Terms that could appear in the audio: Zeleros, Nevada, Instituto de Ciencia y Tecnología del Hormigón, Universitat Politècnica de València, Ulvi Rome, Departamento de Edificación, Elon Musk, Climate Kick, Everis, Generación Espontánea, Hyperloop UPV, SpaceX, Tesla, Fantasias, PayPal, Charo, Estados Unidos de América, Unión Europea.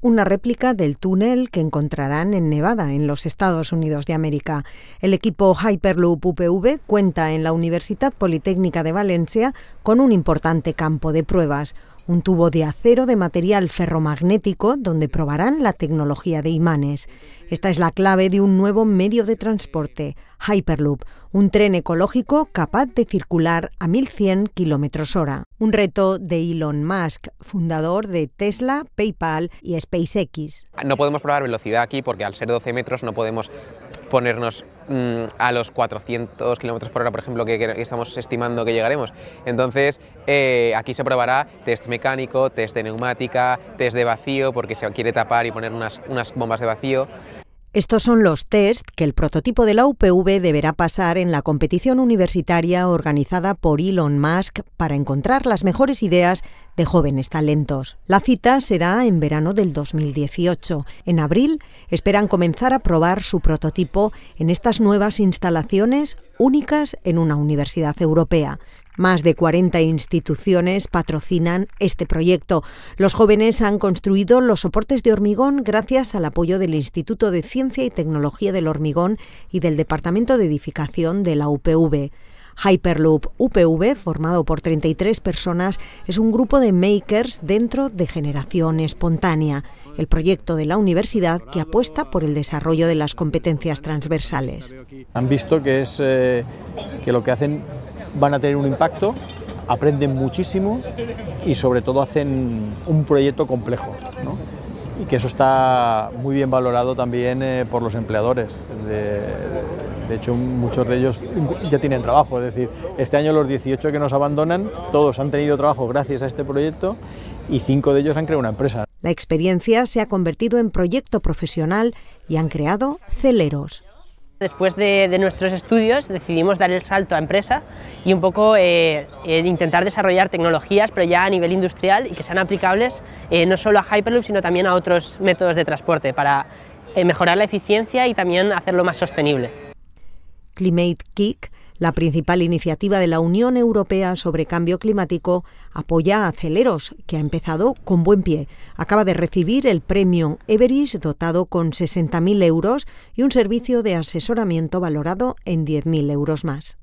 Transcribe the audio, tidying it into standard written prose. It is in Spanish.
una réplica del túnel que encontrarán en Nevada, en los Estados Unidos de América. El equipo Hyperloop UPV cuenta en la Universidad Politécnica de Valencia con un importante campo de pruebas, un tubo de acero de material ferromagnético donde probarán la tecnología de imanes. Esta es la clave de un nuevo medio de transporte, Hyperloop, un tren ecológico capaz de circular a 1.100 km/h. Un reto de Elon Musk, fundador de Tesla, PayPal y SpaceX. No podemos probar velocidad aquí porque al ser 12 metros no podemos ponernos a los 400 km/h, por ejemplo, que estamos estimando que llegaremos. Entonces, aquí se probará test mecánico, test de neumática, test de vacío, porque se quiere tapar y poner unas bombas de vacío. Estos son los test que el prototipo de la UPV deberá pasar en la competición universitaria organizada por Elon Musk para encontrar las mejores ideas de jóvenes talentos. La cita será en verano del 2018. En abril esperan comenzar a probar su prototipo en estas nuevas instalaciones únicas en una universidad europea. Más de 40 instituciones patrocinan este proyecto. Los jóvenes han construido los soportes de hormigón gracias al apoyo del Instituto de Ciencia y Tecnología del Hormigón y del Departamento de Edificación de la UPV. Hyperloop UPV, formado por 33 personas, es un grupo de makers dentro de Generación Espontánea, el proyecto de la universidad que apuesta por el desarrollo de las competencias transversales. Han visto que que lo que hacen van a tener un impacto, aprenden muchísimo y sobre todo hacen un proyecto complejo, ¿no? Y que eso está muy bien valorado también por los empleadores. De hecho, muchos de ellos ya tienen trabajo, es decir, este año los 18 que nos abandonan, todos han tenido trabajo gracias a este proyecto y 5 de ellos han creado una empresa. La experiencia se ha convertido en proyecto profesional y han creado Zeleros. Después de nuestros estudios decidimos dar el salto a empresa y un poco intentar desarrollar tecnologías, pero ya a nivel industrial y que sean aplicables no solo a Hyperloop, sino también a otros métodos de transporte para mejorar la eficiencia y también hacerlo más sostenible. Climate Kick, la principal iniciativa de la Unión Europea sobre cambio climático, apoya a Zeleros, que ha empezado con buen pie. Acaba de recibir el premio Everis, dotado con 60.000 euros, y un servicio de asesoramiento valorado en 10.000 euros más.